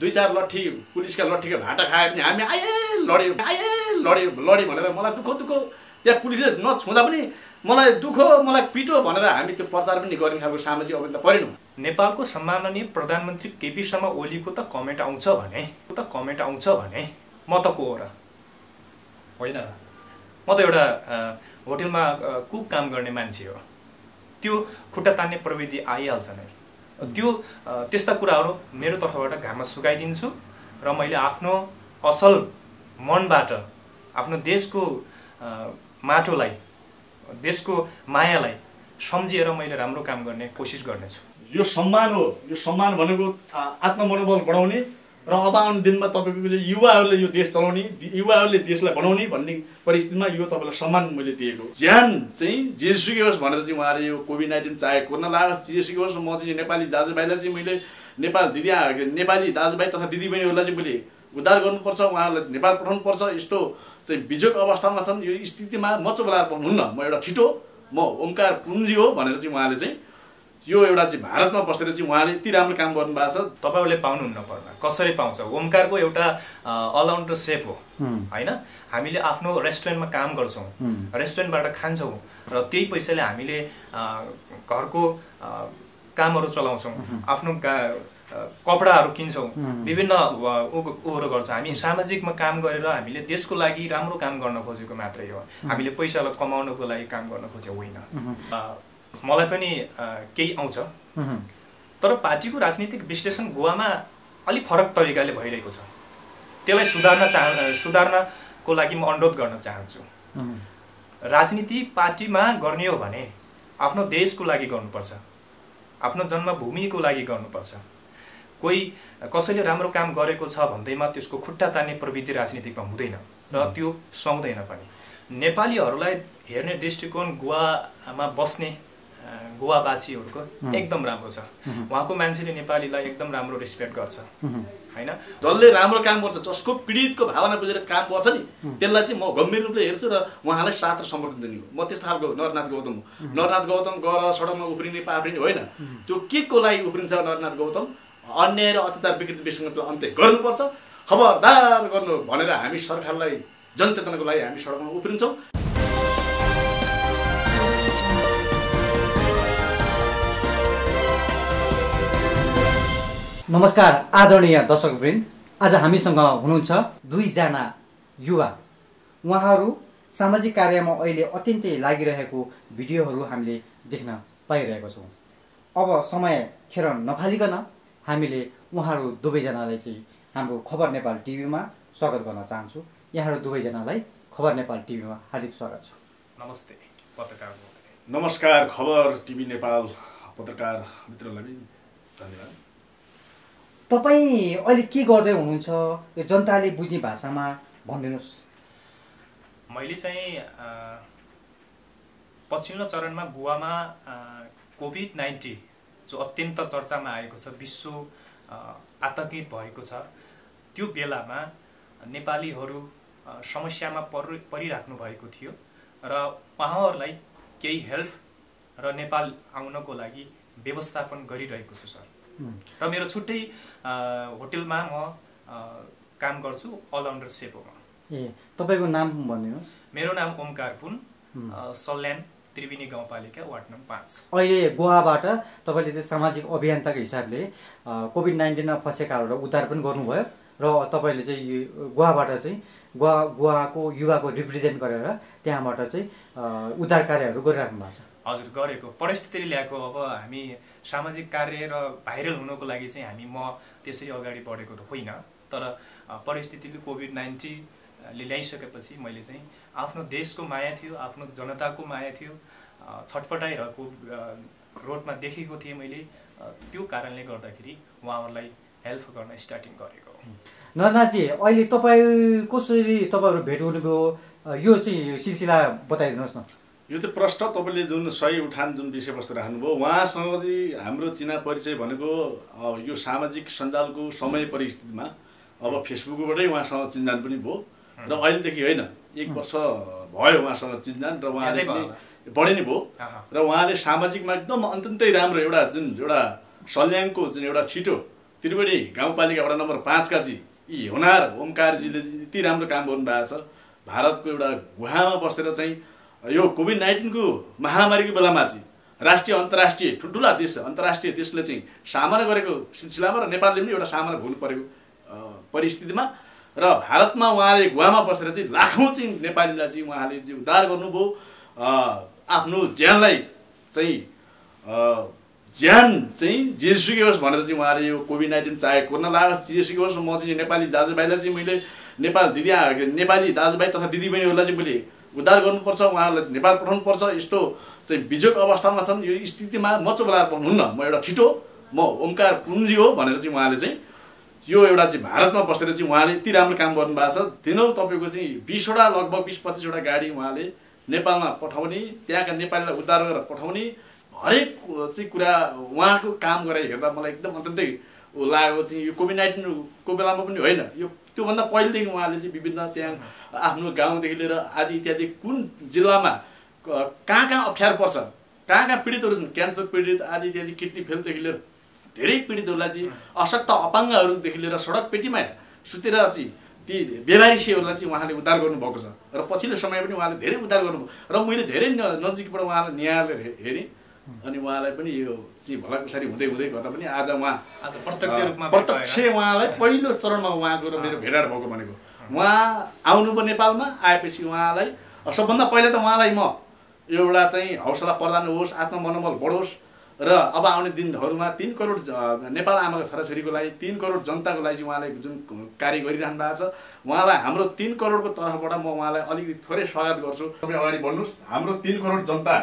दुई चार लट्ठी पुलिसका लट्ठीको भाटा खाए पनि हामी आए लड्यो भनेर मलाई दुःख त्यहाँ पुलिसले नछुँदा पनि मलाई दुःख मलाई पिटो भनेर हामी त्यो प्रचार पनि गर्ने खालको सामाजिक अभियान त परेन। नेपालको सम्माननीय प्रधानमन्त्री केपी शर्मा ओलीको त कमेन्ट आउँछ भने म त को हो र हैन, म त एउटा होटलमा कुक काम गर्ने मान्छे हो। त्यो खुट्टा तान्ने प्रवृत्ति आइहाल्छ नि। त्यो त्यस्ता कुराहरु मेरो तर्फबाट घाममा सुकाइदिन्छु र मैले आफ्नो असल मनबाट आफ्नो देशको माटोलाई देशको मायालाई सम्झिएर मैले राम्रो काम गर्ने कोसिस गर्नेछु। यो सम्मान हो। यो सम्मान भनेको आत्ममनोबल बढाउने र आउने दिनमा तपाईको युवाहरुले यो देश चलाउने युवाहरुले देशलाई बनाउने भन्ने परिस्थितिमा यो तपाईलाई सम्मान मैले दिएको ज्यान चाहिँ जेसुकै होस् भनेर चाहिँ उहाँहरु यो कोभिड-19 चाहे कोरोना लागोस् जेसुकै होस् म चाहिँ नेपाली दाजुभाइलाई चाहिँ मैले नेपाल नेपाली दाजुभाइ तथा दिदीबहिनीहरुलाई चाहिँ मैले उद्धार गर्नुपर्छ उहाँहरुलाई नेपाल पठाउनुपर्छ। यस्तो चाहिँ बिजोक अवस्थामा छन्। यो स्थितिमा म चोबलाएर बस्नुहुन्न। म एउटा ठिटो म ओमकार पुञ्जी हो भनेर चाहिँ उहाँले चाहिँ यो एउटा चाहिँ भारतमा बसेर चाहिँ उहाँले यति राम्रो काम गर्नु भएको छ तपाईले पाउनुहुन्न पर्दा कसरी पाउँछ। ओमकारको एउटा अलराउन्डर सेफ हो हैन। हामीले आफ्नो रेस्टुरेन्टमा काम गर्छौं रेस्टुरेन्टबाट खान्छौं र त्यही पैसाले हामीले घरको कामहरु चलाउँछौं आफ्नो कपडाहरु किन्छौं विभिन्न उहरु गर्छौं। हामी सामाजिकमा काम गरेर हामीले देशको लागि राम्रो काम गर्न खोजेको मात्रै हो। हामीले पैसालाई कमाउनको लागि काम गर्न खोजेको होइन। मलाई पनि केही आउँछ तर पार्टीको राजनीतिक विश्लेषण गोवामा अलि फरक तरिकाले भइरहेको छ। त्यसलाई सुधार्नको लागि म अनुरोध गर्न चाहन्छु। राजनीति पार्टीमा गर्ने हो भने आफ्नो देशको लागि गर्नुपर्छ आफ्नो जन्मभूमिको लागि गर्नुपर्छ। कोही कसैले राम्रो काम गरेको छ भन्दैमा त्यसको खुट्टा तान्ने प्रवृत्ति राजनीतिकमा हुँदैन र त्यो सुहाउँदैन पनि। नेपालीहरूलाई हेर्ने दृष्टिकोण गोवामा बस्ने गोवावासीहरुको एकदम राम्रो छ। वहाँको मान्छेले नेपालीलाई एकदम राम्रो रिस्पेक्ट गर्छ हैन। जसले राम्रो काम गर्छ जसको पीडितको भावना बुझेर काम गर्छ नि त्यसलाई चाहिँ म गम्भीर रूपले हेर्छु र उहाँलाई साथ र समर्थन दिने हो। म त्यस्तो खालको नरनाथ गौतम हो। नरनाथ गौतम गएर सडकमा उफ्रिने पाफ्रिने होइन। त्यो केको लागि उफ्रिन्छ नरनाथ गौतम? अन्याय र अत्याचार विकृति विसङ्गतको अन्त्य गर्नुपर्छ खबरदार गर्नु भनेर हामी सरकारलाई जनचेतनाको लागि हामी सडकमा उफ्रिन्छौँ। नमस्कार आदरणीय दर्शकवृन्द, आज हामीसँग हुनुहुन्छ दुईजना युवा। उहाँहरू सामाजिक कार्यमा अहिले अत्यन्तै लागिरहेको भिडियोहरू हामीले देख्न पाइरहेको छौँ। अब समय खेर नफालिकन हामीले उहाँहरू दुवैजनालाई चाहिँ हाम्रो खबर नेपाल टिभीमा स्वागत गर्न चाहन्छु। यहाँहरू दुवैजनालाई खबर नेपाल टिभीमा हार्दिक स्वागत छ। नमस्ते पत्रकार। नमस्कार खबर टिभी नेपाल पत्रकार मित्रहरूलाई धन्यवाद। तपाईं अहिले के गर्दै हुनुहुन्छ यो जनताले बुझ्ने भाषामा भनिदिनुस्। मैले चाहिँ पछिल्लो चरणमा गोवामा कोभिड-19 जो अत्यन्त चर्चामा आएको छ विश्व आतंकित भएको छ त्यो बेलामा नेपालीहरू समस्यामा परिराख्नु भएको थियो र उहाँहरूलाई केही हेल्प र नेपाल आउनको लागि व्यवस्थापन गरिरहेको छु सर। र मेरो छुट्टै होटलमा म काम गर्छु अलराउन्डर सेफ हो। ए तपाईको नाम भन्दिनुस्। मेरो नाम ओमकार पुन, सल्यान त्रिवेणी गाउँपालिका वार्ड नम्बर 5। अहिले गोवाबाट तपाईले चाहिँ सामाजिक अभियानताको हिसाबले कोभिड-19 मा फसेकाहरूलाई उद्धार पनि गर्नुभयो र तपाईले चाहिँ गोवाबाट चाहिँ गोवाको युवाको रिप्रेजेन्ट गरेर त्यहाँबाट चाहिँ उद्धार कार्यहरू गरिराख्नु भएको छ। हजुर गरेको परिस्थितिले ल्याएको अब हामी सामाजिक कार्य र भाइरल हुनको लागि चाहिँ हामी म त्यसरी अगाडि बढेको त होइन तर परिस्थितिले कोभिड-19 ले ल्याइसकेपछि मैले चाहिँ आफ्नो देशको माया थियो आफ्नो जनताको माया थियो छटपटाइरहेको रोडमा देखेको थिएँ मैले। त्यो कारणले गर्दाखेरि उहाँहरूलाई हेल्प गर्न स्टार्टिङ गरेको। नरनाथजी अहिले तपाईँ कसरी तपाईँहरू भेट हुनुभयो यो चाहिँ सिलसिला बताइदिनुहोस् न। यो चाहिँ प्रश्न तपाईले जुन सही उठान जुन विषयवस्तु राख्नुभयो उहाँसँग चाहिँ हाम्रो चिना परिचय भनेको यो सामाजिक सञ्जालको समय परिस्थितिमा अब फेसबुकबाटै उहाँसँग चिन्जान पनि भयो र अहिलेदेखि होइन 1 वर्ष भयो उहाँसँग चिन्जान र उहाँले बढी नै भयो र उहाँले सामाजिकमा एकदम अत्यन्तै राम्रो एउटा जुन एउटा सल्याङको जुन एउटा छिटो त्रिवेणी गाउँपालिका वडा नम्बर 5 का जी यी होनार ओमकारजीले यति राम्रो काम गर्नु भएको छ। भारतको एउटा गुहामा बसेर चाहिँ यो कोभिड-19 को महामारीको बेलामा चाहिँ राष्ट्रिय अन्तर्राष्ट्रिय ठुल्ठुला देश अन्तर्राष्ट्रिय देशले चाहिँ सामना गरेको सिलसिलामा र नेपालले पनि एउटा सामना भुल्नु पर्यो परिस्थितिमा र भारतमा उहाँले गुहामा बसेर चाहिँ लाखौं चाहिँ नेपालीलाई चाहिँ उहाँले चाहिँ उद्धार गर्नुभयो। आफ्नो ज्यानलाई चाहिँ ज्यान चाहिँ जेसुकै होस् भनेर चाहिँ उहाँले यो कोभिड-19 चाहे कोरोना लागोस् जेसुकै होस् म चाहिँ नेपाली दाजुभाइलाई चाहिँ मैले नेपाल दिदी नेपाली दाजुभाइ तथा दिदीबहिनीहरूलाई चाहिँ मैले उद्धार गर्नुपर्छ, उहाँहरूलाई नेपाल पठाउनुपर्छ। यस्तो चाहिँ बिजोक अवस्थामा छन्, यो स्थितिमा म चोबलाएर पाउनुहुन्न, म एउटा ठिटो म ओमकार पुञ्जी हो भनेर चाहिँ उहाँले चाहिँ यो एउटा चाहिँ भारतमा बसेर चाहिँ उहाँले यति राम्रो काम गर्नुभएको छ। दिनौँ तपाईँको चाहिँ 20 वटा लगभग 20-25 वटा गाडी उहाँले नेपालमा पठाउने, त्यहाँका नेपालीलाई उद्धार गरेर पठाउने हरेक चाहिँ कुरा उहाँको काम गराइ हेर्दा मलाई एकदम अत्यन्तै लाग्यो। चाहिँ यो कोभिड-19 को बेलामा पनि होइन, यो त्योभन्दा पहिलेदेखि उहाँले चाहिँ विभिन्न त्यहाँ आफ्नो गाउँदेखि लिएर आदि इत्यादि कुन जिल्लामा कहाँ अप्ठ्यारो पर्छ, कहाँ पीडितहरू छन्, क्यान्सर पीडित आदि इत्यादि किडनी फेलदेखि लिएर धेरै पीडितहरूलाई चाहिँ अशक्त अपाङ्गहरूदेखि लिएर सडक पेटीमा सुतेर चाहिँ ती बेलारिसीहरूलाई चाहिँ उहाँले उद्धार गर्नुभएको छ र पछिल्लो समय पनि उहाँले धेरै उद्धार गर्नुभयो र मैले धेरै नजिकबाट उहाँलाई न्यायले हेरेँ। अनि उहाँलाई पनि यो चाहिँ भलाकुसारी हुँदै हुँदै गर्दा पनि आज उहाँ प्रत्यक्ष रूपमा प्रत्यक्ष उहाँलाई पहिलो चरणमा उहाँको र मेरो भेटाघाट भएको भनेको उहाँ आउनुभयो नेपालमा। आएपछि उहाँलाई सबभन्दा पहिला त उहाँलाई म एउटा चाहिँ हौसला प्रदान होस्, आत्ममनोबल बढोस् र अब आउने दिनहरूमा 3 करोड नेपाल आमाको छोराछोरीको लागि 3 करोड जनताको लागि उहाँले जुन कार्य गरिरहनु भएको छ उहाँलाई हाम्रो 3 करोडको तर्फबाट म उहाँलाई अलिकति थोरै स्वागत गर्छु। तपाईँ अगाडि बढ्नुहोस्, हाम्रो 3 करोड जनता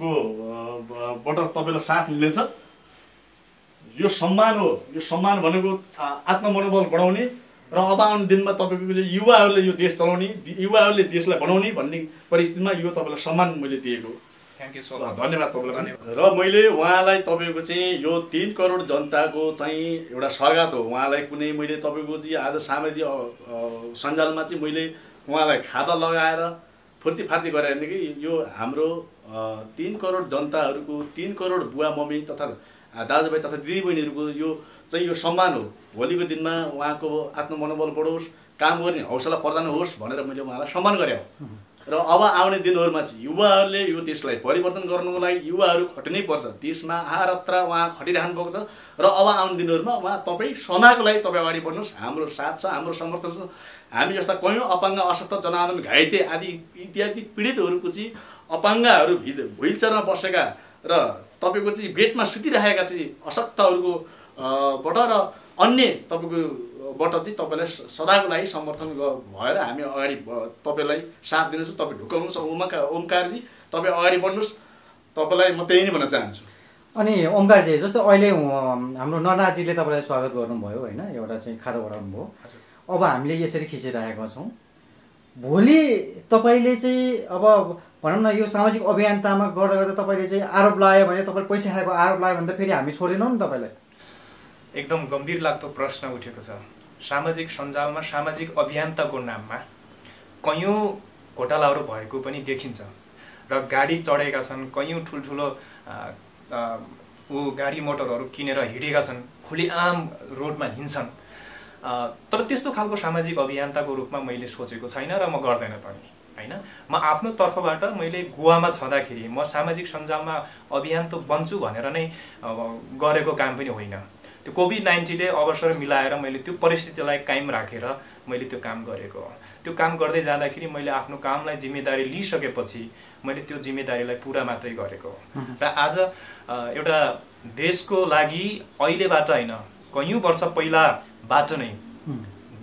को बाट तपाईलाई साथ मिल्नेछ। यो सम्मान हो, यो सम्मान भनेको आत्ममनोबल बढाउने र अब आउने दिनमा तपाईँको युवाहरूले यो देश चलाउने, युवाहरूले देशलाई बनाउने भन्ने परिस्थितिमा यो तपाईँलाई सम्मान मैले दिएको। थ्यांक यू सो मच, धन्यवाद तपाईँलाई। र मैले उहाँलाई तपाईँको चाहिँ यो 3 करोड जनताको चाहिँ एउटा स्वागत हो। उहाँलाई कुनै मैले तपाईँको चाहिँ आज सामाजिक सञ्जालमा चाहिँ मैले उहाँलाई खाता लगाएर फुर्ती फार्ती गरेर नि कि यो हाम्रो 3 करोड जनताहरूको 3 करोड बुवा मम्मी तथा दाजुभाइ तथा दिदीबहिनीहरूको यो चाहिँ यो सम्मान हो। भोलिको दिनमा उहाँको आत्ममनोबल बढोस्, काम गर्ने हौसला प्रदान होस् भनेर मैले उहाँलाई सम्मान गरे हो। र अब आउने दिनहरूमा चाहिँ युवाहरूले यो देशलाई परिवर्तन गर्नुको लागि युवाहरू खटिनै पर्छ, देशमा आहारत्र उहाँ खटिरहनु भएको छ। र अब आउने दिनहरूमा उहाँ तपाईँ सदाको लागि तपाईँ अगाडि बढ्नुहोस्, हाम्रो साथ छ, हाम्रो समर्थन छ। हामी जस्ता कयौँ अपाङ्ग अशक्त जनावरण घाइते आदि इत्यादि पीडितहरूको चाहिँ अपाङ्गहरू व्हीलचेयरमा बसेका र तपाईँको चाहिँ बेडमा सुतिरहेका चाहिँ अशक्तहरूको बाट र अन्य तपाईँकोबाट चाहिँ तपाईँलाई सदाको लागि समर्थन भएर हामी अगाडि तपाईँलाई साथ दिनेछौँ। तपाईँ ढुक्काउनुहोस् ओमकारजी, तपाईँ अगाडि बढ्नुहोस्, तपाईँलाई म त्यही नै भन्न चाहन्छु। अनि ओमकारजी, जस्तो अहिले हाम्रो नरनाथजीले तपाईँलाई स्वागत गर्नुभयो होइन, एउटा चाहिँ खादा बढाउनुभयो। अब हामीले यसरी खिचिरहेका छौँ, भोलि तपाईँले चाहिँ अब भनौँ न यो सामाजिक अभियन्तामा गर्दा गर्दा तपाईँले चाहिँ आरोप लगायो भने तपाईँ पैसा खाएको आरोप लगायो भने त फेरि हामी छोडेनौँ नि तपाईँलाई। एकदम गम्भीर लाग्दो प्रश्न उठेको छ। सामाजिक सञ्जालमा सामाजिक अभियन्ताको नाममा कयौँ घोटालाहरू भएको पनि देखिन्छ र गाडी चढेका छन्, कयौँ ठुल्ठुलो गाडी मोटरहरू किनेर हिँडेका छन्, खुलेआम रोडमा हिँड्छन्। तर त्यस्तो खालको सामाजिक अभियन्ताको रूपमा मैले सोचेको छैन र म गर्दैन पनि हैन। म आफ्नो तर्फबाट मैले गोवामा छँदाखेरि म सामाजिक सञ्जालमा अभियन्ता बन्छु भनेर नै गरेको काम पनि होइन। त्यो कोभिड-19 ले अवसर मिलाएर मैले त्यो परिस्थितिलाई कायम राखेर मैले त्यो काम गरेको हो। त्यो काम गर्दै जाँदाखेरि मैले आफ्नो कामलाई जिम्मेदारी लिइसकेपछि मैले त्यो जिम्मेदारीलाई पुरा मात्रै गरेको हो। र आज एउटा देशको लागि अहिलेबाट होइन कयौँ वर्ष पहिलाबाट नै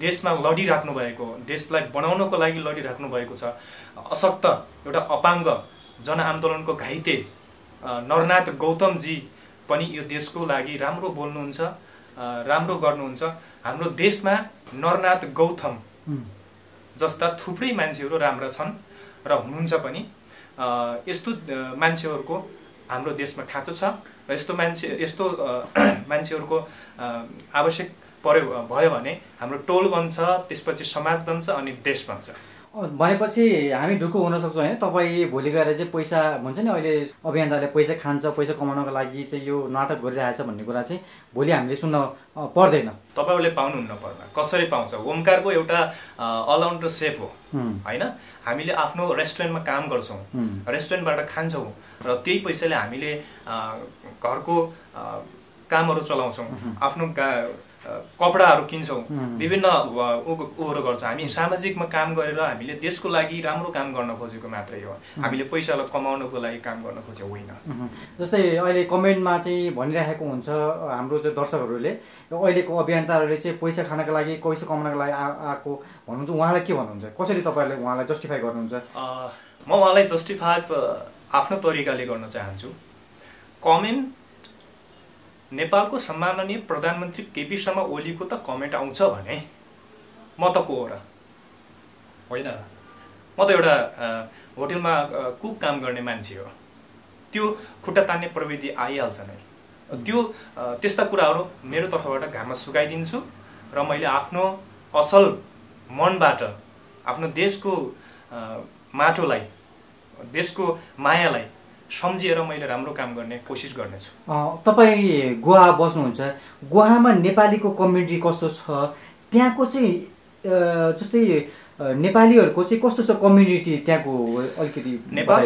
देशमा लडिराख्नु भएको, देशलाई बनाउनको लागि लडिराख्नु भएको छ। अशक्त एउटा अपाङ्ग जनआन्दोलनको घाइते नरनाथ गौतमजी पनि यो देशको लागि राम्रो बोल्नुहुन्छ, राम्रो गर्नुहुन्छ। हाम्रो देशमा नरनाथ गौतम जस्ता थुप्रै मान्छेहरू राम्रा छन् र हुनुहुन्छ पनि। यस्तो मान्छेहरूको हाम्रो देशमा खाँचो छ र यस्तो मान्छेहरूको आवश्यक पर्यो भयो भने हाम्रो टोल बन्छ, त्यसपछि समाज बन्छ अनि देश बन्छ। भनेपछि हामी ढुक्क हुन सक्छौं हैन। तपाई भोलि गएर चाहिँ पैसा भन्छ नि अहिले अभियन्ताले पैसा खान्छ, पैसा कमाउनको लागि चाहिँ यो नाटक गरिरहेछ भन्ने कुरा चाहिँ भोलि हामीले सुन्न पर्दैन। तपाईहरुले पाउनु हुन्न पर्ला, कसरी पाउँछ? ओमकारको एउटा अलराउन्डर सेफ हो हैन। हामीले आफ्नो रेस्टुरेन्टमा काम गर्छौं, रेस्टुरेन्टबाट खान्छौं र त्यही पैसाले हामीले घरको कामहरु चलाउँछौं, आफ्नो कपडाहरु किन्छौं, विभिन्न उहरू गर्छ। हामी सामाजिकमा काम गरेर हामीले देशको लागि राम्रो काम गर्न खोजेको मात्रै हो, हामीले पैसालाई कमाउनको लागि काम गर्न खोजेको होइन। जस्तै अहिले कमेन्टमा चाहिँ भनिरहेको हुन्छ हाम्रो चाहिँ दर्शकहरूले, अहिलेको अभियन्ताहरूले चाहिँ पैसा खानको लागि पैसा कमाउनको लागि आएको भन्नुहुन्छ, उहाँलाई के भन्नुहुन्छ? कसरी तपाईहरुले उहाँलाई जस्टिफाई गर्नुहुन्छ? म उहाँलाई जस्टिफाई आफ्नो तरिकाले गर्न चाहन्छु। कमेन्ट नेपालको सम्माननीय प्रधानमन्त्री केपी शर्मा ओलीको त कमेन्ट आउँछ भने म त को हो र? होइन, म त एउटा होटलमा कुक काम गर्ने मान्छे हो। त्यो खुट्टा तान्ने प्रविधि आइहाल्छ नै। त्यो त्यस्ता कुराहरू मेरो तर्फबाट घाममा सुकाइदिन्छु र मैले आफ्नो असल मनबाट आफ्नो देशको माटोलाई, देशको मायालाई सम्झिएर मैले राम्रो काम गर्ने कोसिस गर्नेछु। तपाईं गोवा बस्नुहुन्छ, गोवामा नेपालीको कम्युनिटी कस्तो छ? त्यहाँको चाहिँ जस्तै नेपालीहरुको चाहिँ कस्तो छ कम्युनिटी त्यहाँको? अलिकति नेपाल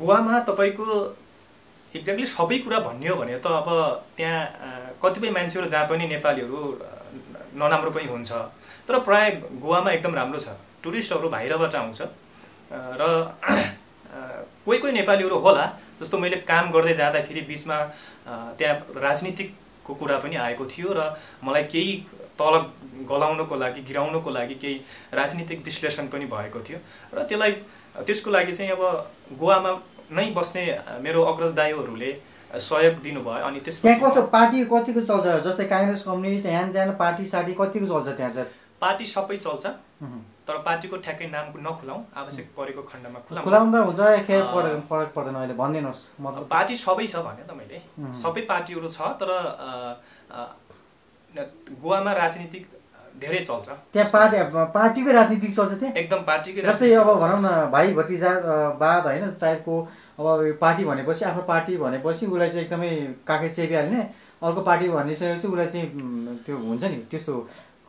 गोवामा तपाईको एक्ज्याक्टली सबै कुरा भन्ने हो भने त अब त्यहाँ कतिपय मान्छेहरु जहाँ पनि नेपालीहरु नराम्रो पनि हुन्छ, तर प्राय गोवामा एकदम राम्रो छ। टुरिस्टहरु बाहिरबाट आउँछ र कोही कोही नेपालीहरु होला, जस्तो मैले काम गर्दै जाँदाखेरि बीचमा त्यहाँ राजनीतिको कुरा पनि आएको थियो र मलाई केही तल गलाउनको लागि, गिराउनको लागि केही राजनीतिक विश्लेषण पनि भएको थियो र त्यसलाई त्यसको लागि चाहिँ अब गोवामा नै बस्ने मेरो अग्रज दाइहरूले सहयोग दिनुभयो। अनि त्यसपछि त्यहाँ कस्तो पार्टी कतिको चल्छ? जस्तै कांग्रेस, कम्युनिस्ट, यहाँ त्यहाँ पार्टी साटी कतिको चल्छ? त्यहाँ चाहिँ पार्टी सबै चल्छ, तर पार्टीको ठ्याक्कै नाम नखुलाऊँ, आवश्यक परेको खण्डमा खुलाऊँ। पार्टी सबै छ भने त मैले सबै पार्टीहरू छ, तर गोवामा राजनीतिक धेरै चल्छ। त्यहाँ पार्टीको राजनीति चल्छ, त्यहाँ एकदम पार्टीको। जस्तै अब भनौँ न भाइ भतिजावाद होइन टाइपको, अब पार्टी भनेपछि आफ्नो पार्टी भनेपछि उसलाई चाहिँ एकदमै काखे चेपिहाल्ने, अर्को पार्टी भनिसकेपछि उसलाई चाहिँ त्यो हुन्छ नि त्यस्तो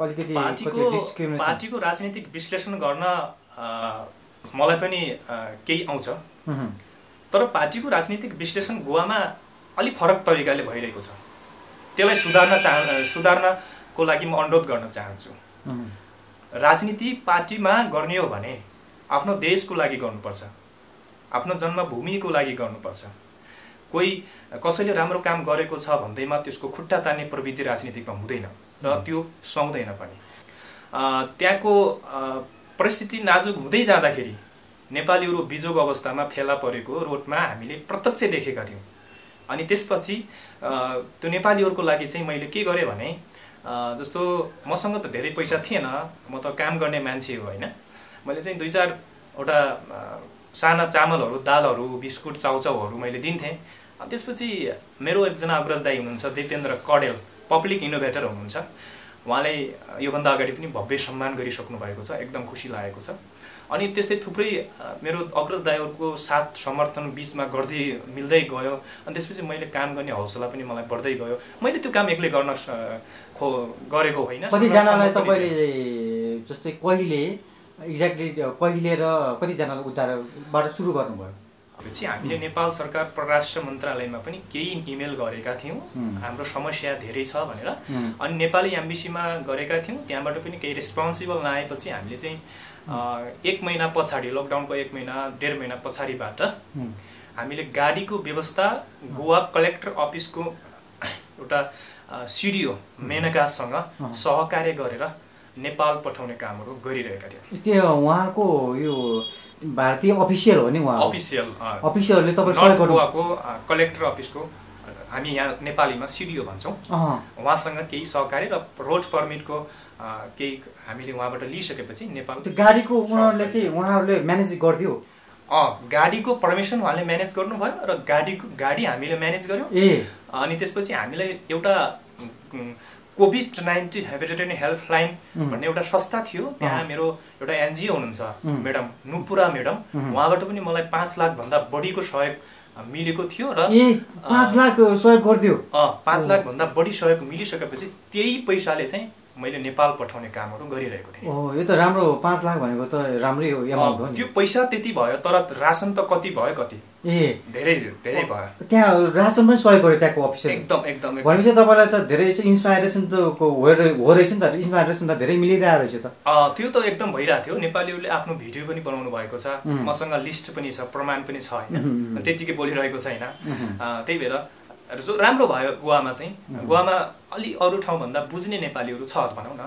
पार्टीको राजनीतिक विश्लेषण गर्न मलाई पनि केही आउँछ, तर पार्टीको राजनीतिक विश्लेषण गोवामा अलि फरक तरिकाले भइरहेको छ। त्यसलाई सुधार्नको लागि म अनुरोध गर्न चाहन्छु। राजनीति पार्टीमा गर्ने हो भने आफ्नो देशको लागि गर्नुपर्छ, आफ्नो जन्मभूमिको लागि गर्नुपर्छ। कोही कसैले राम्रो काम गरेको छ भन्दैमा त्यसको खुट्टा तान्ने प्रवृत्ति राजनीतिकमा हुँदैन र त्यो सक्दैन पनि। त्यहाँको परिस्थिति नाजुक हुँदै जाँदाखेरि नेपालीहरू बिजोग अवस्थामा फेला परेको रोडमा हामीले प्रत्यक्ष देखेका थियौँ। अनि त्यसपछि त्यो नेपालीहरूको लागि चाहिँ मैले के गरेँ भने, जस्तो मसँग त धेरै पैसा थिएन, म त काम गर्ने मान्छे हो होइन, मैले चाहिँ 2-4 वटा साना चामलहरू, दालहरू, बिस्कुट, चाउचाउहरू मैले दिन्थेँ। अनि त्यसपछि मेरो एकजना अग्रज दाइ हुनुहुन्छ दीपेन्द्र कडेल, पब्लिक इनोभेटर हुनुहुन्छ, उहाँले योभन्दा अगाडि पनि भव्य सम्मान गरिसक्नु भएको छ, एकदम खुसी लागेको छ। अनि त्यस्तै थुप्रै मेरो अग्रज दाइहरूको साथ समर्थन बीचमा गर्दै मिल्दै गयो। अनि त्यसपछि मैले काम गर्ने हौसला पनि मलाई बढ्दै गयो। मैले त्यो काम एक्लै गर्न गरेको होइन। कतिजनालाई तपाईले जस्तै कहिले एक्ज्याक्टली कहिले र कतिजनालाई उद्धारबाट सुरु गर्नुभयो? पछि हामीले नेपाल सरकार परराष्ट्र मन्त्रालयमा पनि केही इमेल गरेका थियौँ, हाम्रो समस्या धेरै छ भनेर। अनि नेपाली एम्बेसीमा गरेका थियौँ, त्यहाँबाट पनि केही रेस्पोन्सिबल नआएपछि हामीले चाहिँ 1 महिना पछाडि, लकडाउनको 1 महिना 1.5 महिना पछाडिबाट हामीले गाडीको व्यवस्था गोवा कलेक्टर अफिसको एउटा सिडिओ मेनकासँग सहकार्य गरेर नेपाल पठाउने कामहरू गरिरहेका थियौँ। त्यो उहाँको यो भारतीय अफिसियल हो नि? उहाँ अफिसियलले गोवाको कलेक्टर अफिसको, हामी यहाँ नेपालीमा सिडिओ भन्छौँ, उहाँसँग केही सहकार्य र रोड पर्मिटको केही हामीले उहाँबाट लिइसकेपछि नेपाल त्यो गाडीको उहाँहरूले चाहिँ उहाँहरूले म्यानेज गरिदियो। गाडीको परमिसन उहाँले म्यानेज गर्नुभयो र गाडी हामीले म्यानेज गर्यौँ। अनि त्यसपछि हामीलाई एउटा कोभिड-19 हेपेटाइटिस हेल्पलाइन भन्ने एउटा संस्था थियो, त्यहाँ मेरो एउटा एनजीओ हुनुहुन्छ म्याडम नुपुरा म्याडम, उहाँबाट पनि मलाई 5 लाख भन्दा बढीको सहयोग मिलेको थियो र 5 लाख सहयोग गरिदियो। 5 लाख भन्दा बढी सहयोग मिलिसकेपछि त्यही पैसाले चाहिँ मैले नेपाल पठाउने कामहरु गरिरहेको थिएँ। ओ यो त राम्रो, 5 लाख भनेको त राम्रै हो एमाउन्ट हो नि। त्यो पैसा त्यति भयो तर राशन त कति भयो कति? ए धेरै धेरै भयो। त्यहाँ राशन पनि सहयोग गर्यो त्यहाँको अफिसर। एकदम एकदम भनेपछि तपाईलाई त धेरै इन्स्पाइरेसन त हो रहेछ नि त, इन्स्पाइरेसन त धेरै मिलिरहेको रहेछ त। त्यो त एकदम भइरहेको थियो। नेपालीहरुले आफ्नो भिडियो पनि बनाउनु भएको छ, मसँग लिस्ट पनि छ, प्रमाण पनि छ हैन, त्यतिकै बोलिरहेको छैन। त्यही भएर जो राम्रो भयो गोवामा चाहिँ, गोवामा अलि अरू ठाउँ भन्दा बुझ्ने नेपालीहरु छ भनौं न।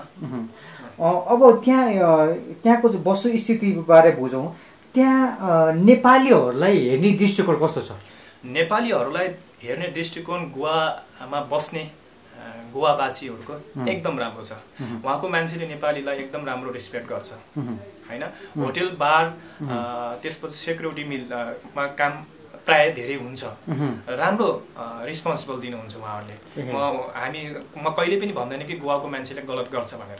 अब त्यहाँको वस्तुस्थिति बारे बुझौं। त्यहाँ नेपालीहरुलाई हेर्ने दृष्टिकोण कस्तो छ? नेपालीहरुलाई हेर्ने दृष्टिकोण गोवामा बस्ने गोवावासीहरुको एकदम राम्रो छ। वहाको मान्छेले नेपालीलाई एकदम राम्रो रिस्पेक्ट गर्छ हैन। होटल बार त्यसपछि सेक्युरिटी मिलमा काम प्राय धेरै हुन्छ, राम्रो रिस्पोन्सिबल दिनुहुन्छ उहाँहरूले। म कहिले पनि भन्दैन कि गोवाको मान्छेले गलत गर्छ भनेर।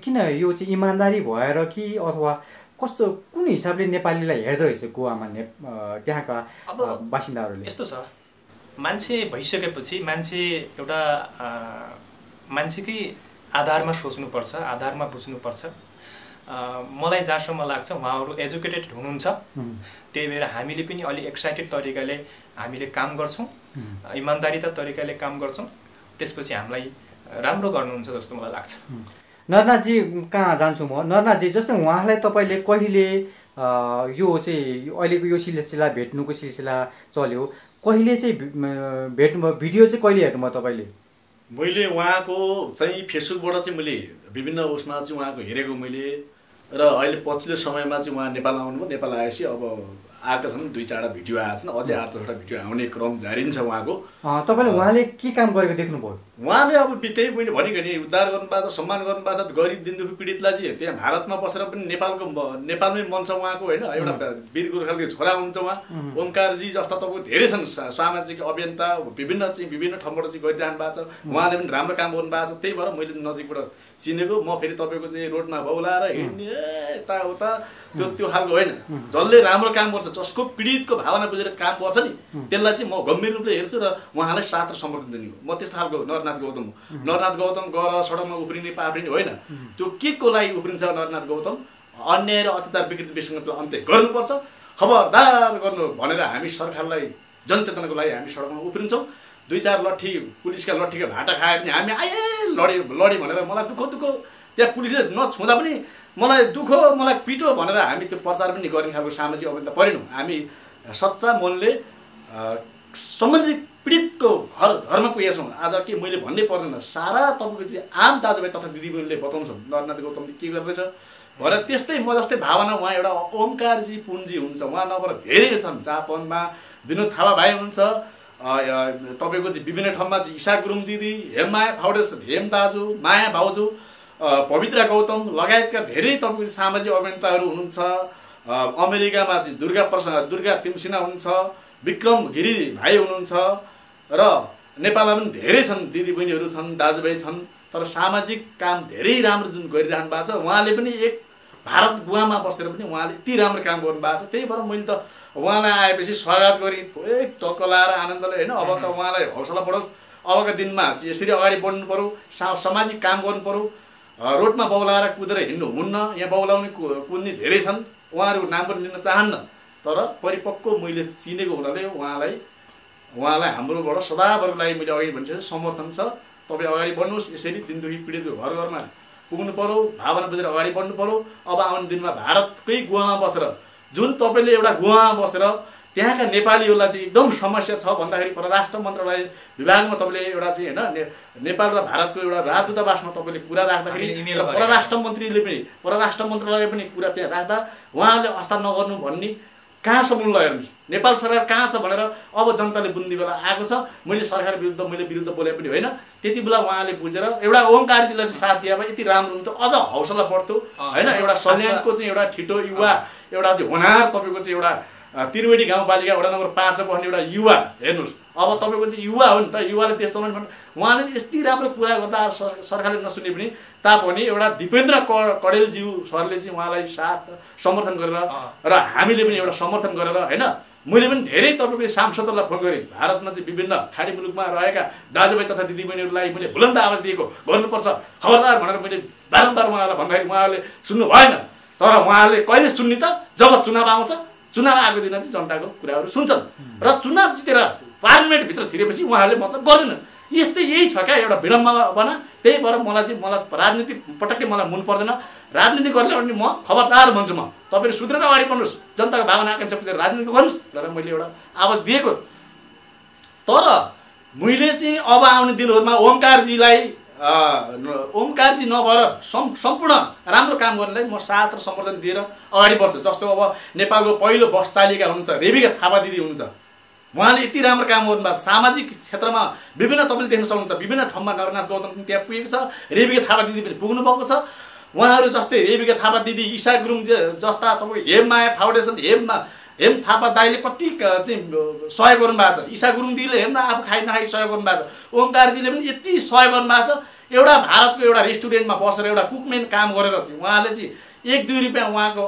किन यो चाहिँ इमानदारी भएर कि अथवा कस्तो कुन हिसाबले नेपालीलाई हेर्दो रहेछ गोवामा त्यहाँका बासिन्दाहरूले? यस्तो छ, मान्छे भइसकेपछि मान्छे एउटा मान्छेकै आधारमा सोच्नुपर्छ, आधारमा बुझ्नुपर्छ। मलाई जहाँसम्म लाग्छ उहाँहरू एजुकेटेड हुनुहुन्छ, त्यही भएर हामीले पनि अलि एक्साइटेड तरिकाले हामीले काम गर्छौं, इमानदारीता तरिकाले काम गर्छौं, त्यसपछि हामीलाई राम्रो गर्नुहुन्छ जस्तो मलाई लाग्छ। नरनाथ जी कहाँ जान्छु म? नरनाथ जी जस्तै उहाँलाई तपाईले कहिले यो चाहिँ अहिलेको यो सिलसिला भेट्नुको सिलसिला चल्यो, कहिले चाहिँ भेट्नु, भिडियो चाहिँ कहिले हेर्नुभयो तपाईले? मैले उहाँको चाहिँ फेसबुकबाट चाहिँ मैले विभिन्न उसमा चाहिँ उहाँको हेरेको मैले, र अहिले पछिल्लो समयमा चाहिँ उहाँ नेपाल आउनुभयो। नेपाल आएपछि अब आएका छन् 2-4 भिडियो आएका छन्, अझै 8-10 भिडियो आउने क्रम जारी छ उहाँको। तपाईँले उहाँले के काम गरेको देख्नुभयो? उहाँले अब त्यही मैले भनेको नि, उद्धार गर्नुपर्छ, सम्मान गर्नुपर्छ, गरिब दिनदुखी पीडितलाई चाहिँ त्यहाँ भारतमा बसेर पनि नेपालमै मन छ उहाँको होइन। एउटा वीर गोर्खालको छोरा हुनुहुन्छ उहाँ, ओमकारजी जस्ता तपाईँको धेरै छन् सामाजिक अभियन्ता, विभिन्न चाहिँ विभिन्न ठाउँबाट चाहिँ गरिरहनु भएको छ, उहाँले पनि राम्रो काम गर्नु भएको छ। त्यही भएर मैले नजिकबाट चिनेको। म फेरि तपाईँको चाहिँ रोडमा बौलाएर हिँड्ने यताउता त्यो खालको होइन, जसले राम्रो काम गर्छ, जसको पीडितको भावना बुझेर काम गर्छ नि, त्यसलाई चाहिँ म गम्भीर रूपले हेर्छु र उहाँलाई साथ र समर्थन दिने हो। म त्यस्तो खालको नरनाथ गौतम हो। नरनाथ गौतम गएर सडकमा उफ्रिने पाफ्रिने होइन, त्यो के को लागि उफ्रिन्छ नरनाथ गौतम? अन्याय र अत्याचार विकृत विसङ्गतिलाई अन्त्य गर्नुपर्छ, खबरदार गर्नु भनेर हामी सरकारलाई जनचेतनाको लागि हामी सडकमा उफ्रिन्छौँ। 2-4 लट्ठी पुलिसका लट्ठीको भाटा खायो भने हामी आए लड्यो लड्यो भनेर मलाई दुःख त्यहाँ पुलिसले नछुँदा पनि मलाई दुःख मलाई पिटो भनेर हामी त्यो प्रचार पनि गर्ने खालको सामाजिक अभियन्ता परेनौँ। हामी सच्चा मनले सम्बन्धित पीडितको घरमा पुगेछौँ। आज के मैले भन्नै पर्दैन, सारा तपाईँको चाहिँ आम दाजुभाइ तथा दिदीबहिनीले बताउँछन् नरनाथ गौतमले के गर्दैछ भनेर। त्यस्तै म जस्तै भावना उहाँ एउटा ओमकारजी पुन्जी हुनुहुन्छ, उहाँ नभएर धेरै छन्, जापानमा विनोद थापा भाइ हुनुहुन्छ, तपाईँको चाहिँ विभिन्न ठाउँमा चाहिँ ईशा गुरुङ दिदी, हेममाया फाउडेसन हेम दाजु, माया भाउजू, पवित्रा गौतम लगायतका धेरै तपाईँको सामाजिक अभियन्ताहरू हुनुहुन्छ। अमेरिकामा चाहिँ दुर्गा तिमसिना हुनुहुन्छ, विक्रम गिरी भाइ हुनुहुन्छ, र नेपालमा पनि धेरै छन् दिदीबहिनीहरू छन्, दाजुभाइ छन्। तर सामाजिक काम धेरै राम्रो जुन गरिरहनु भएको छ, उहाँले पनि एक भारत गोवामा बसेर पनि उहाँले यति राम्रो काम गर्नु भएको छ। त्यही भएर मैले त उहाँलाई आएपछि स्वागत गरेँ, एक टक्क लाएर आनन्दले होइन। अब त उहाँलाई हौसला बढोस्, अबका दिनमा चाहिँ यसरी अगाडि बढ्नु पर्यो, सामाजिक काम गर्नु पर्यो। रोडमा बौलाएर कुदेर हिँड्नु हुन्न, यहाँ बौलाउने कुद्ने धेरै छन्, उहाँहरू नाम पनि लिन चाहन्न। तर परिपक्व मैले चिनेको हुनाले उहाँलाई हाम्रोबाट सदाभरको लागि मैले अगाडि भनिसकेँ समर्थन छ। तपाईँ अगाडि बढ्नुहोस्, यसरी दिनदुखी पीडितको घर घरमा पुग्नु पर्यो, भावना बुझेर अगाडि बढ्नु पर्यो। अब आउने दिनमा भारतकै गोवामा बसेर जुन तपाईँले एउटा गोवामा बसेर त्यहाँका नेपालीहरूलाई चाहिँ एकदम समस्या छ भन्दाखेरि परराष्ट्र मन्त्रालय विभागमा तपाईँले एउटा चाहिँ होइन नेपाल र भारतको एउटा राजदूतावासमा तपाईँले कुरा राख्दाखेरि परराष्ट्र मन्त्रालयले पनि कुरा त्यहाँ राख्दा उहाँले आस्था नगर्नु भन्ने कहाँसम्म ल हेर्नुहोस्, नेपाल सरकार कहाँ छ भनेर अब जनताले बुझ्ने बेला आएको छ। मैले सरकार विरुद्ध बोले पनि होइन, त्यति बेला उहाँले बुझेर एउटा ओमकारजीलाई चाहिँ साथ दिए भए यति राम्रो हुन्थ्यो, अझ हौसला बढ्थ्यो होइन। एउटा सल्यानको चाहिँ एउटा ठिटो युवा, एउटा चाहिँ होनार तपाईँको चाहिँ एउटा तीनवेटी गाउँपालिका वडा नम्बर 5 बस्ने एउटा युवा हेर्नुस्। अब तपाईको चाहिँ युवा हो नि त, युवाले त्यस चलन उहाँले यति राम्रो कुरा गर्दा सरकारले नसुने पनि तापनि एउटा दीपेन्द्र कडेल ज्यू सरले चाहिँ उहाँलाई साथ समर्थन गरेर र हामीले पनि एउटा समर्थन गरेर हैन मैले पनि धेरै तपाईको सांसदहरुलाई फोन गरे, भारतमा चाहिँ विभिन्न खाडी मुलुकमा रहेका दाजुभाइ तथा दिदीबहिनीहरुलाई मैले बुलन्द आवाज दिएको गर्नुपर्छ खबरदार भनेर मैले बारम्बार उहाँलाई भन्दाखेरि उहाँले सुन्नु भएन। तर उहाँले कहिले सुन्ने त, जब चुनाव आउँछ, चुनाव आएको दिन चाहिँ जनताको कुराहरु सुन्छन् र चुनाव जितेर पार्लियामेन्ट भित्र छिरेपछि उहाँले मतलब गर्दैन। यस्तै यही छ क्या एउटा विडम्बना। त्यही भएर मलाई राजनीति पटक्कै मलाई मन पर्दैन। राजनीति गर्ने भने म खबरदार भन्छु, म तपाईले सुध्रेर अगाडि बढ्नुस्, जनताको भावना आकांक्षा बुझेर राजनीति गर्नुस् भनेर मैले एउटा आवाज दिएको। तर मैले चाहिँ अब आउने दिनहरुमा ओमकारजी नभएर सम्पूर्ण राम्रो काम गर्नेलाई म साथ र समर्थन दिएर अगाडि बढ्छु। जस्तो अब नेपालको पहिलो बस चालिका हुनुहुन्छ रेबिका थापा दिदी हुनुहुन्छ, उहाँले यति राम्रो काम गर्नुभएको, सामाजिक क्षेत्रमा विभिन्न तपाईँले देख्न सक्नुहुन्छ, विभिन्न ठाउँमा नरनाथ गौतम पनि त्यहाँ पुगेको छ, रेबिका थापा दिदी पनि पुग्नु भएको छ। उहाँहरू जस्तै रेबिका थापा दिदी, ईशा गुरुङ जस्ता तपाईँ हेममाया फाउन्डेसन हेम थापा दाईले कति चाहिँ सहयोग गर्नुभएको छ, ईशा गुरुङ दिदीले हेर्न आफू खाइ नखाइ सहयोग गर्नुभएको छ, ओमकारजीले पनि यति सहयोग गर्नुभएको छ। एउटा भारतको एउटा रेस्टुरेन्टमा बसेर एउटा कुकमेन काम गरेर चाहिँ उहाँले चाहिँ 1-2 रुपैयाँ उहाँको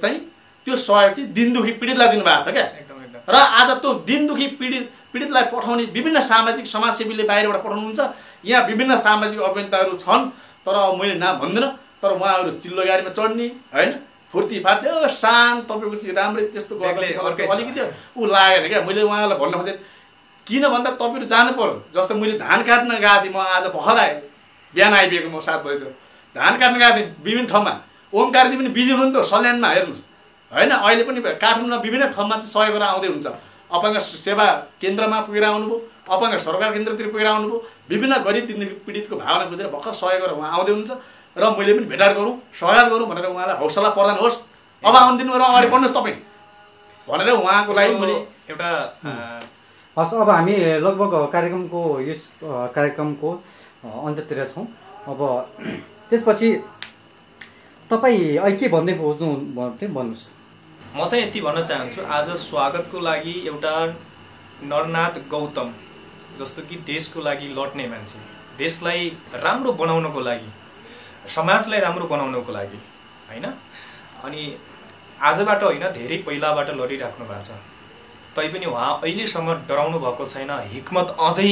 चाहिँ त्यो सहयोग चाहिँ दिनदुखी पीडितलाई दिनुभएको छ क्या। र आज त्यो दिनदुखी पीडितलाई पठाउने विभिन्न सामाजिक समाजसेवीले बाहिरबाट पठाउनुहुन्छ, यहाँ विभिन्न सामाजिक अभियन्ताहरू छन्, तर मैले नाम भन्दिनँ। तर उहाँहरू चिल्लो गाडीमा चढ्ने हैन फुर्ती फार्दै शान्त तपाईँको चाहिँ राम्रै त्यस्तो गर्दै अलिकति ऊ लागेन क्या। मैले उहाँलाई भन्न खोजेँ किन भन्दा तपाईँहरू जानु पर्यो। जस्तो मैले धान काट्न गएको थिएँ, म आज भर्खर आएँ, बिहान आइपुगेको म 7 बजीतिर धान काट्न गएको थिएँ विभिन्न ठाउँमा। ओमकारजी पनि बिजी हुनुहुन्थ्यो सल्यानमा हेर्नुहोस् हैन, अहिले पनि काठमाडौँमा विभिन्न ठाउँमा चाहिँ सहयोग गरेर आउँदै हुन्छ, अपाङ्ग सेवा केन्द्रमा पुगेर आउनुभयो, अपाङ्ग सरकार केन्द्रतिर पुगेर आउनुभयो, विभिन्न गरिब पीडितको भावना बुझेर भर्खर सहयोग गरेर उहाँ आउँदै हुन्छ। र मैले पनि भेटार गरौँ, सहयोग गरौँ भनेर उहाँलाई हौसला प्रदान होस्, अब आउने दिनमा अगाडि बढ्नुहोस् तपाईँ भनेर उहाँको लागि मैले एउटा हस्। अब हामी लगभग कार्यक्रमको यस कार्यक्रमको अन्ततिर छौँ। अब त्यसपछि तपाईँ अहिले के भन्दै खोज्नु भन्नुहोस्। म चाहिँ यति भन्न चाहन्छु, आज स्वागतको लागि एउटा नरनाथ गौतम जस्तो कि देशको लागि लड्ने मान्छे, देशलाई राम्रो बनाउनको लागि, समाजलाई राम्रो बनाउनको लागि हैन, अनि आजबाट होइन धेरै पहिलाबाट लडिराख्नु भएको छ, तैपनि उहाँ अहिलेसम्म डराउनु भएको छैन, हिक्मत अझै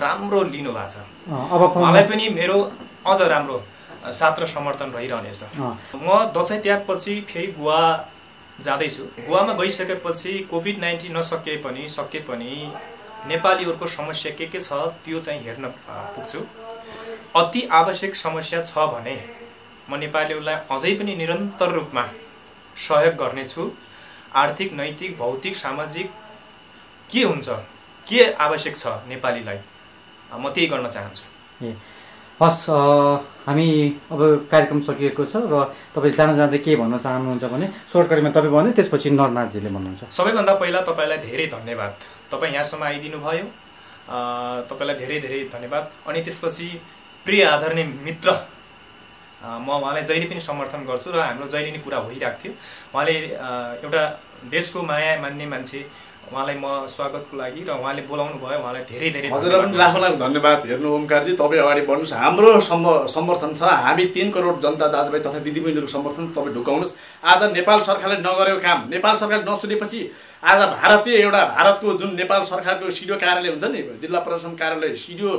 राम्रो लिनु भएको छ। मलाई पनि मेरो अझ राम्रो साथ र समर्थन रहिरहनेछ। म दसैँ त्यागपछि फेरि गोवा जाँदैछु। गोवामा गइसकेपछि कोभिड-19 सके पनि नेपालीहरूको समस्या के छ त्यो चाहिँ हेर्न पुग्छु। अति आवश्यक समस्या छ भने म नेपालीहरूलाई अझै पनि निरन्तर रूपमा सहयोग गर्नेछु। आर्थिक, नैतिक, भौतिक, सामाजिक के हुन्छ, के आवश्यक छ नेपालीलाई, म त्यही गर्न चाहन्छु। हस्, हामी अब कार्यक्रम सकिएको छ र तपाईँ जान जाँदै के भन्न चाहनुहुन्छ भने सर्टकटमा तपाईँ भन्नु, त्यसपछि नरनाथजीले भन्नुहुन्छ। सबैभन्दा पहिला तपाईँलाई धेरै धन्यवाद, तपाईँ यहाँसम्म आइदिनु भयो, तपाईँलाई धेरै धेरै धन्यवाद। अनि त्यसपछि प्रिय आदरणीय मित्र, म उहाँलाई जहिले पनि समर्थन गर्छु र हाम्रो जहिले नै कुरा भइरहेको थियो। उहाँले एउटा देशको माया मान्ने मान्छे, उहाँलाई म स्वागतको लागि र उहाँले बोलाउनु भयो, उहाँलाई धेरै धेरै हजुरलाई पनि लाखौँ लाख धन्यवाद। हेर्नु ओमकारजी, तपाईँ अगाडि बढ्नुहोस्, हाम्रो समर्थन छ, हामी 3 करोड जनता दाजुभाइ तथा दिदीबहिनीहरूको समर्थन तपाईँ ढुकाउनुहोस्। आज नेपाल सरकारले नगरेको काम, नेपाल सरकारले नसुनेपछि आज भारतको जुन नेपाल सरकारको सिडिओ कार्यालय हुन्छ नि, जिल्ला प्रशासन कार्यालय सिडिओ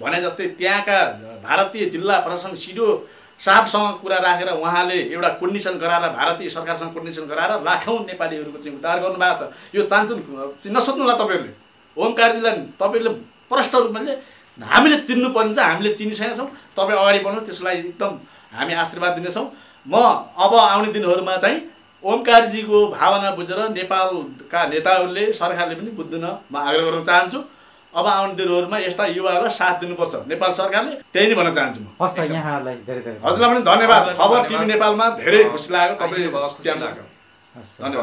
भने जस्तै त्यहाँका भारतीय जिल्ला प्रशासन सिडिओ साहबसँग कुरा राखेर उहाँले एउटा कोर्डिनेसन गराएर भारतीय सरकारसँग कोर्डिनेसन गराएर लाखौँ नेपालीहरूको चाहिँ उद्धार गर्नुभएको छ। यो चान्चुन नसोध्नुहोला तपाईँहरूले, ओमकारजीलाई तपाईँहरूले प्रष्ट रूपमा हामीले चिन्नुपर्ने छ, हामीले चिनिसकेका छौँ। तपाईँ अगाडि बढ्नुहोस्, त्यसलाई एकदम हामी आशीर्वाद दिनेछौँ। म अब आउने दिनहरूमा चाहिँ ओमकारजीको भावना बुझेर नेपालका नेताहरूले, सरकारले पनि बुझ्दैन म आग्रह गर्न चाहन्छु। अब आउने दिनहरूमा यस्ता युवाहरूलाई साथ दिनुपर्छ नेपाल सरकारले, त्यही नै भन्न चाहन्छु म। हस्, यहाँलाई धेरै धेरै हजुरलाई पनि धन्यवाद। खबर टिभी नेपालमा धेरै खुसी लाग्यो, तपाईँले धन्यवाद।